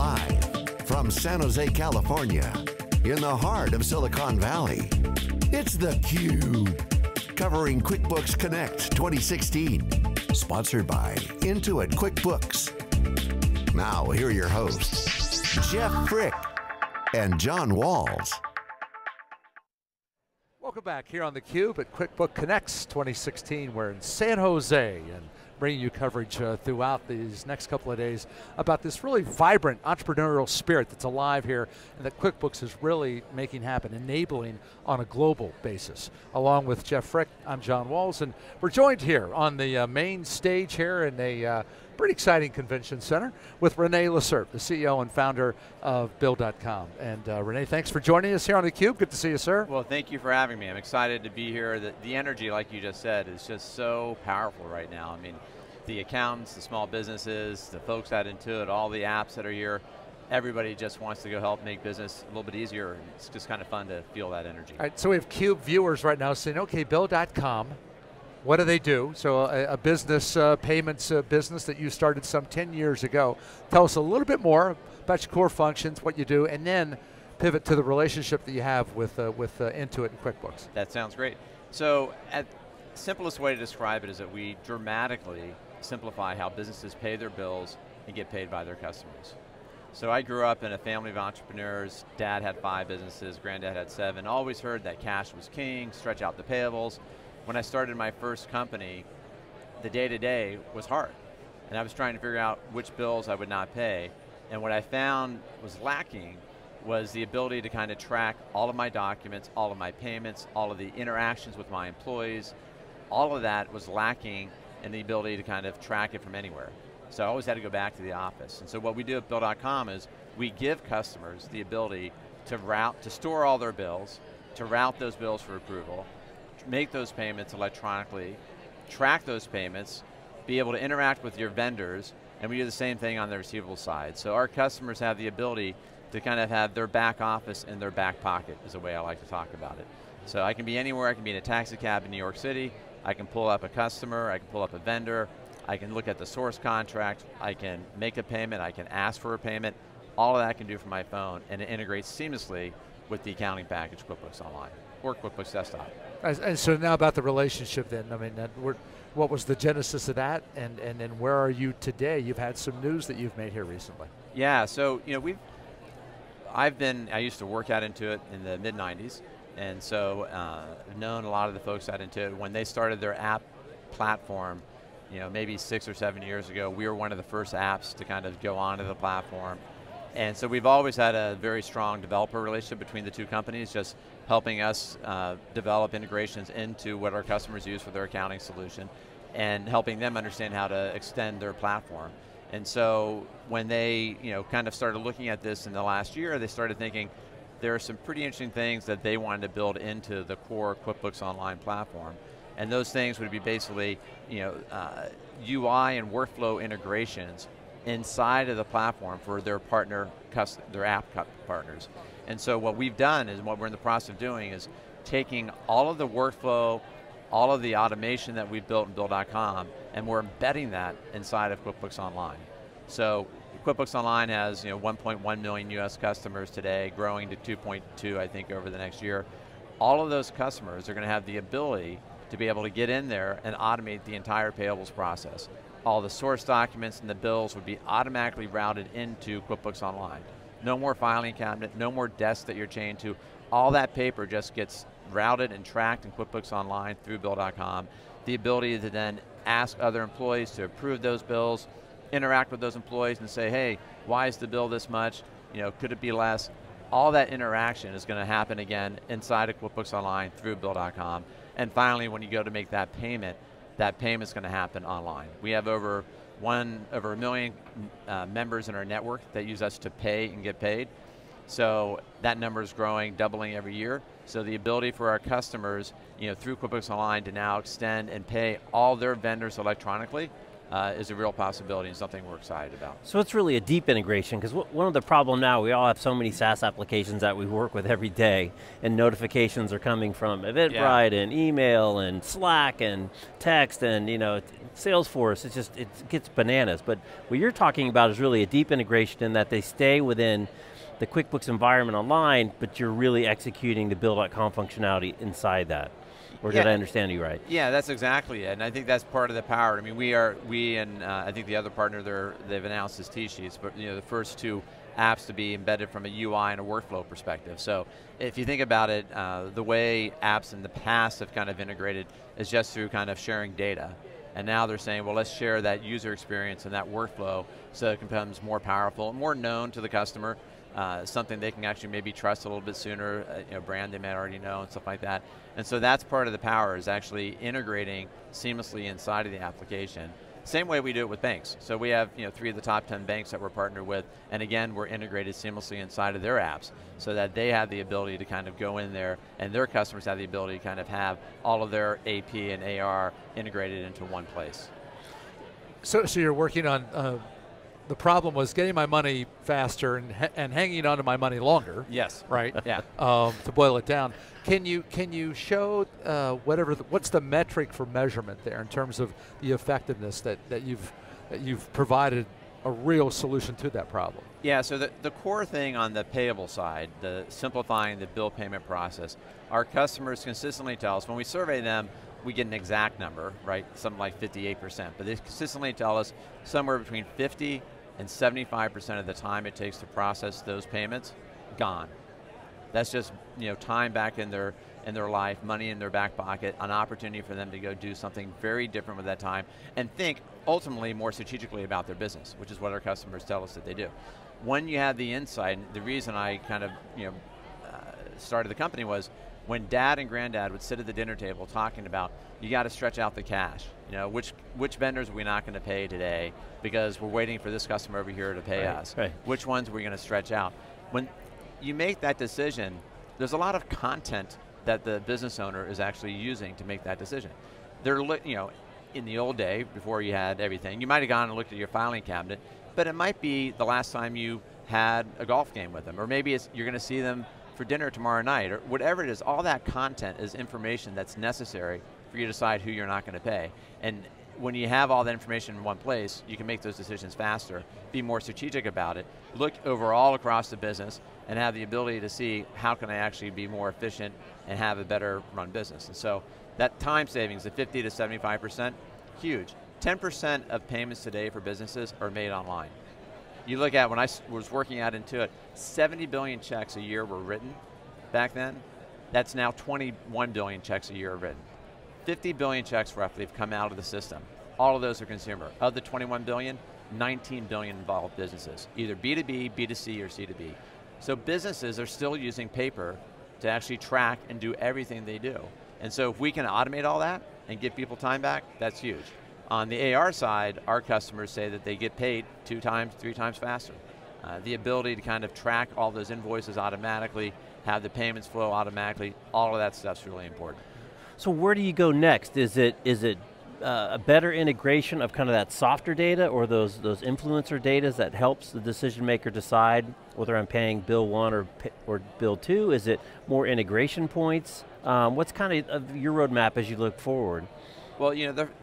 Live from San Jose, California, in the heart of Silicon Valley. It's theCUBE, covering QuickBooks Connect 2016, sponsored by Intuit QuickBooks. Now, here are your hosts, Jeff Frick and John Walls. Welcome back here on theCUBE at QuickBooks Connects 2016. We're in San Jose and bringing you coverage throughout these next couple of days about this really vibrant entrepreneurial spirit that's alive here and that QuickBooks is really making happen, enabling on a global basis. Along with Jeff Frick, I'm John Walls, and we're joined here on the main stage here in a pretty exciting convention center with René Lacerte, the CEO and founder of Bill.com. And René, thanks for joining us here on theCUBE. Good to see you, sir. Well, thank you for having me. I'm excited to be here. The energy, like you just said, is just so powerful right now. I mean, the accountants, the small businesses, the folks at Intuit, all the apps that are here, everybody just wants to go help make business a little bit easier. And it's just kind of fun to feel that energy. All right, so we have CUBE viewers right now saying, okay, Bill.com, what do they do? So a business, payments business that you started some 10 years ago. Tell us a little bit more about your core functions, what you do, and then pivot to the relationship that you have with Intuit and QuickBooks. That sounds great. So the simplest way to describe it is that we dramatically simplify how businesses pay their bills and get paid by their customers. So I grew up in a family of entrepreneurs. Dad had 5 businesses, granddad had 7. Always heard that cash was king, stretch out the payables. When I started my first company, the day-to-day was hard. And I was trying to figure out which bills I would not pay. And what I found was lacking was the ability to kind of track all of my documents, all of my payments, all of the interactions with my employees. All of that was lacking in the ability to kind of track it from anywhere. So I always had to go back to the office. And so what we do at Bill.com is we give customers the ability to store all their bills, to route those bills for approval, make those payments electronically, track those payments, be able to interact with your vendors, and we do the same thing on the receivable side. So our customers have the ability to kind of have their back office in their back pocket is the way I like to talk about it. So I can be anywhere, I can be in a taxi cab in New York City, I can pull up a customer, I can pull up a vendor, I can look at the source contract, I can make a payment, I can ask for a payment, all of that I can do from my phone, and it integrates seamlessly with the accounting package QuickBooks Online or QuickBooks Desktop. And so now about the relationship then, I mean, what was the genesis of that, and then where are you today? You've had some news that you've made here recently. Yeah, so you know, I used to work at Intuit in the mid-90s, and so I've known a lot of the folks at Intuit. When they started their app platform, you know, maybe 6 or 7 years ago, we were one of the first apps to kind of go onto the platform. And so we've always had a very strong developer relationship between the two companies, just helping us develop integrations into what our customers use for their accounting solution and helping them understand how to extend their platform. And so when they kind of started looking at this in the last year, they started thinking there are some pretty interesting things that they wanted to build into the core QuickBooks Online platform. And those things would be basically UI and workflow integrations inside of the platform for their app partners. And so what we've done is, what we're in the process of doing is taking all of the workflow, all of the automation that we've built in Bill.com, and we're embedding that inside of QuickBooks Online. So QuickBooks Online has 1.1 million US customers today, growing to 2.2 I think over the next year. All of those customers are going to have the ability to be able to get in there and automate the entire payables process. All the source documents and the bills would be automatically routed into QuickBooks Online. No more filing cabinet, no more desks that you're chained to. All that paper just gets routed and tracked in QuickBooks Online through Bill.com. The ability to then ask other employees to approve those bills, interact with those employees and say, hey, why is the bill this much? You know, could it be less? All that interaction is going to happen again inside of QuickBooks Online through Bill.com. And finally, when you go to make that payment, that payment's going to happen online. We have over a million members in our network that use us to pay and get paid. So that number is growing, doubling every year. So the ability for our customers, through QuickBooks Online to now extend and pay all their vendors electronically is a real possibility and something we're excited about. So it's really a deep integration, because one of the problem now, we all have so many SaaS applications that we work with every day, and notifications are coming from Eventbrite and email and Slack and text and Salesforce. It's just, it gets bananas. But what you're talking about is really a deep integration in that they stay within the QuickBooks environment online, but you're really executing the Bill.com functionality inside that. Or did I understand you right? Yeah, that's exactly it, and I think that's part of the power. I mean, we and I think the other partner they've announced is T-Sheets, but the first two apps to be embedded from a UI and a workflow perspective. So if you think about it, the way apps in the past have kind of integrated is just through kind of sharing data. And now they're saying, well, let's share that user experience and that workflow so it becomes more powerful, more known to the customer, something they can actually maybe trust a little bit sooner, brand they might already know and stuff like that. And so that's part of the power, is actually integrating seamlessly inside of the application. Same way we do it with banks. So we have 3 of the top 10 banks that we're partnered with, and again, we're integrated seamlessly inside of their apps so that they have the ability to kind of go in there, and their customers have the ability to kind of have all of their AP and AR integrated into one place. So you're working on the problem was getting my money faster and hanging on to my money longer. Yes. Right? Yeah. To boil it down. Can you show what's the metric for measurement there in terms of the effectiveness that you've provided a real solution to that problem? Yeah, so the core thing on the payable side, the simplifying the bill payment process, our customers consistently tell us, when we survey them, we get an exact number, right? Something like 58%, but they consistently tell us somewhere between 50 and 75% of the time it takes to process those payments, gone. That's just time back in their life, money in their back pocket, an opportunity for them to go do something very different with that time and think ultimately more strategically about their business, which is what our customers tell us that they do. When you have the insight, and the reason I kind of started the company was when dad and granddad would sit at the dinner table talking about, you got to stretch out the cash. Which vendors are we not going to pay today because we're waiting for this customer over here to pay us. Right. Which ones are we going to stretch out? When you make that decision, there's a lot of content that the business owner is actually using to make that decision. They're, in the old day, before you had everything, you might have gone and looked at your filing cabinet, but it might be the last time you had a golf game with them, or maybe it's, you're going to see them for dinner tomorrow night, or whatever it is. All that content is information that's necessary for you to decide who you're not going to pay. And when you have all that information in one place, you can make those decisions faster, be more strategic about it, look overall across the business, and have the ability to see how can I actually be more efficient and have a better run business. And so that time savings of 50 to 75%, huge. 10% of payments today for businesses are made online. You look at, when I was working at Intuit, 70 billion checks a year were written back then. That's now 21 billion checks a year are written. 50 billion checks roughly have come out of the system. All of those are consumer. Of the 21 billion, 19 billion involve businesses, either B2B, B2C, or C2B. So businesses are still using paper to actually track and do everything they do. And so if we can automate all that and give people time back, that's huge. On the AR side, our customers say that they get paid 2 times, 3 times faster. The ability to kind of track all those invoices automatically, have the payments flow automatically, all of that stuff's really important. So where do you go next? Is it a better integration of kind of that softer data or those influencer data that helps the decision maker decide whether I'm paying bill 1 or bill 2? Is it more integration points? What's kind of your roadmap as you look forward? Well,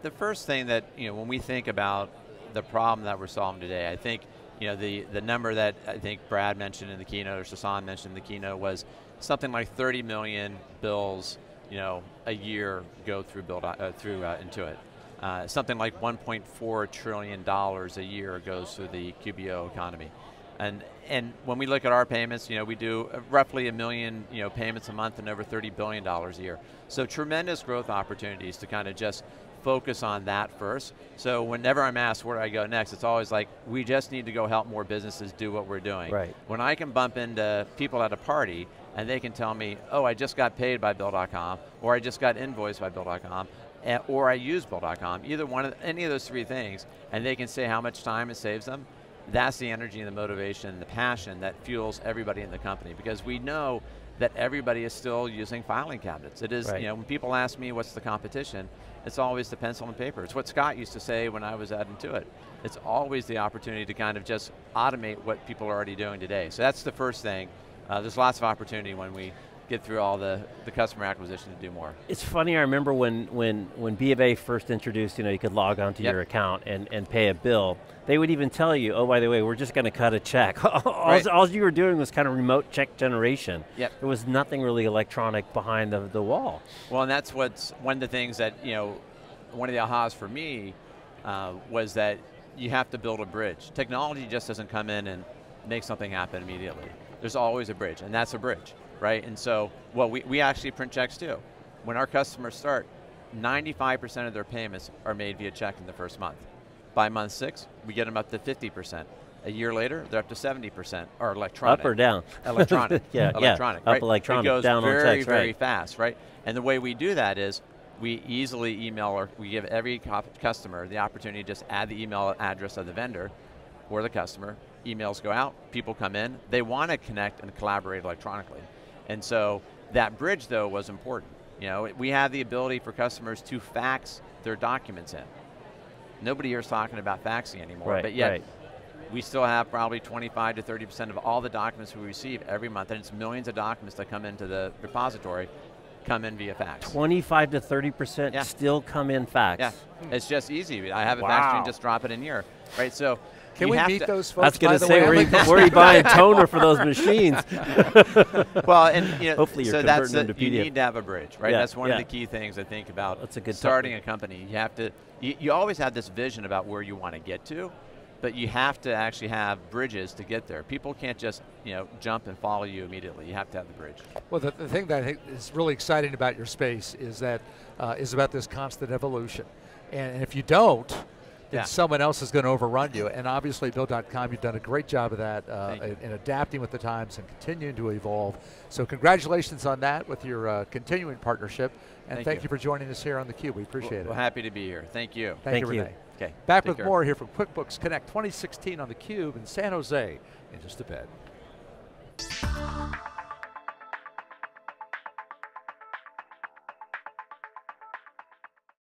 the first thing that, when we think about the problem that we're solving today, I think, the number that I think Brad mentioned in the keynote, or Sasan mentioned in the keynote, was something like 30 million bills a year go through Intuit. Something like $1.4 trillion a year goes through the QBO economy. And when we look at our payments, we do roughly 1 million payments a month and over $30 billion a year. So tremendous growth opportunities to kind of just focus on that first. So whenever I'm asked where do I go next, it's always like, we just need to go help more businesses do what we're doing. Right. When I can bump into people at a party and they can tell me, oh, I just got paid by Bill.com, or I just got invoiced by Bill.com, or I use Bill.com, either one of any of those 3 things, and they can say how much time it saves them, that's the energy and the motivation and the passion that fuels everybody in the company. Because we know that everybody is still using filing cabinets. It is, right. When people ask me what's the competition, it's always the pencil and paper. It's what Scott used to say when I was at Intuit. It's always the opportunity to kind of just automate what people are already doing today. So that's the first thing. There's lots of opportunity when we get through all the customer acquisition to do more. It's funny, I remember when B of A first introduced, you could log on to your account and pay a bill. They would even tell you, oh, by the way, we're just going to cut a check. All you were doing was kind of remote check generation. Yep. There was nothing really electronic behind the wall. Well, and that's what's one of the things that, one of the ahas for me was that you have to build a bridge. Technology just doesn't come in and make something happen immediately. There's always a bridge, and that's a bridge. Right, and so, well, we actually print checks too. When our customers start, 95% of their payments are made via check in the first month. By month 6, we get them up to 50%. A year later, they're up to 70%, or electronic. Up or down? Electronic, electronic, right? Up electronic, it goes down very, on text, very fast, right? And the way we do that is, we easily email, or we give every customer the opportunity to just add the email address of the vendor or the customer. Emails go out, people come in, they want to connect and collaborate electronically. And so that bridge though was important. We have the ability for customers to fax their documents in. Nobody here is talking about faxing anymore, but yet we still have probably 25 to 30% of all the documents we receive every month, and it's millions of documents that come into the repository, come in via fax. 25 to 30% still come in fax. Yeah, it's just easy. I have a fax machine, just drop it in here, right? So. Can we beat those folks? I was going to say, where are you buying toner for those machines? Well, and hopefully you're converting them to PDF. You need to have a bridge, right? Yeah, that's one of the key things I think about starting a company. You have to, you always have this vision about where you want to get to, but you have to actually have bridges to get there. People can't just jump and follow you immediately. You have to have the bridge. Well, the thing that I think is really exciting about your space is that is about this constant evolution, and if you don't, then someone else is going to overrun you. And obviously, Bill.com, you've done a great job of that in adapting with the times and continuing to evolve. So congratulations on that with your continuing partnership. And thank you for joining us here on theCUBE. We appreciate it. We're happy to be here. Thank you. Thank you, René. Okay. Back with more here from QuickBooks Connect 2016 on theCUBE in San Jose in just a bit.